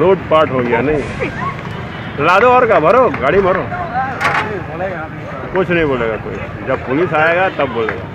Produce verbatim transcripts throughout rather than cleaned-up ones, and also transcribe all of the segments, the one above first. Road part हो गया नहीं, लादो और का भरो गाड़ी भरो, कुछ नहीं बोलेगा कोई, जब पुलिस आएगा तब बोलेगा।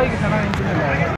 Estamos